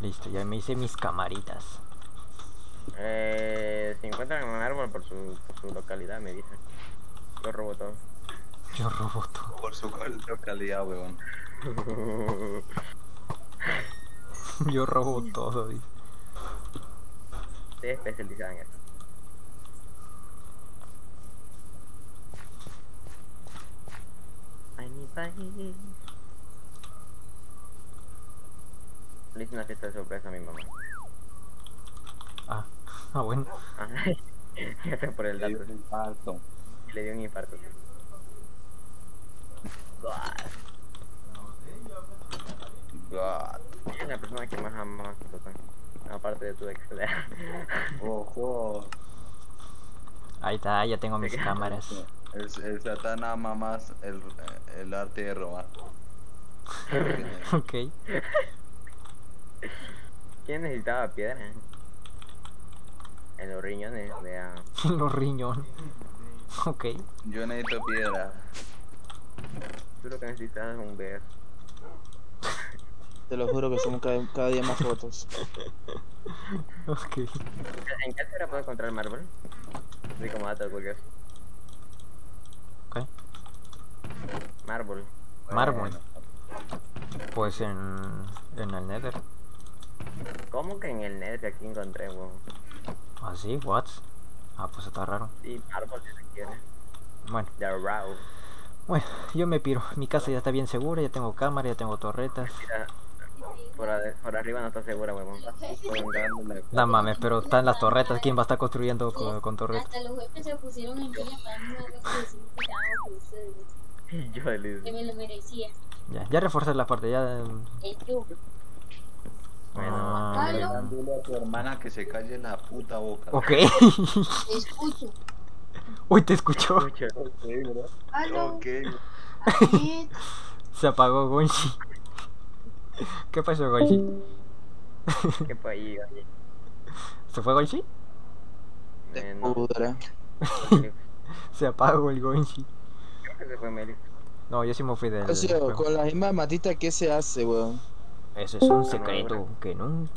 Listo, ya me hice mis camaritas. Se encuentran en un árbol por su localidad, me dicen. Yo robo todo. Yo robo todo. Por su localidad, weón. Yo robo todo, dice. Estoy especializado en esto. Ay, mi país. Le hice una fiesta de sorpresa a mi mamá. Ah, bueno. Gracias por el dato. Le dio un infarto. God. Es la persona que más ama, aparte de tu ex. Ojo. Ahí está, ya tengo mis cámaras. El Satán ama más el arte de robar. Ok. ¿Quién necesitaba piedra? En los riñones, vea. En los riñones. Ok. Yo necesito piedra. Tú lo que necesitas es un bear. Te lo juro que somos cada día más fotos. Ok. ¿En qué altura puedo encontrar mármol? Así como dato de cualquier. ¿Qué? Mármol. Mármol. Pues en el Nether. ¿Cómo que en el Nether aquí encontré, weón? ¿Ah, sí? ¿What? Ah, pues está raro. Sí, mármol si se quiere. Bueno. The raw. Bueno, yo me piro. Mi casa ya está bien segura, ya tengo cámara, ya tengo torretas. Mira, por arriba no está segura, huevón. No mames, pero están las torretas. ¿Quién va a estar construyendo con torretas? Hasta los huevos se pusieron en guía para no haber. Yo feliz. Que me lo merecía. Ya reforcé la parte, ya. Bueno, dándole a tu hermana que se calle la puta boca. Ok. Te escucho. Uy, te escuchó. Okay, bro. Okay. Se apagó Gonchi. ¿Qué pasó, Gonchi? ¿Qué fue ahí, Gonchi? ¿Se fue Gonchi? No. Se apagó el Gonchi. Creo que se fue Meli. No, yo sí me fui de él. Con la misma matita, ¿qué se hace, weón? Eso es un secreto que nunca.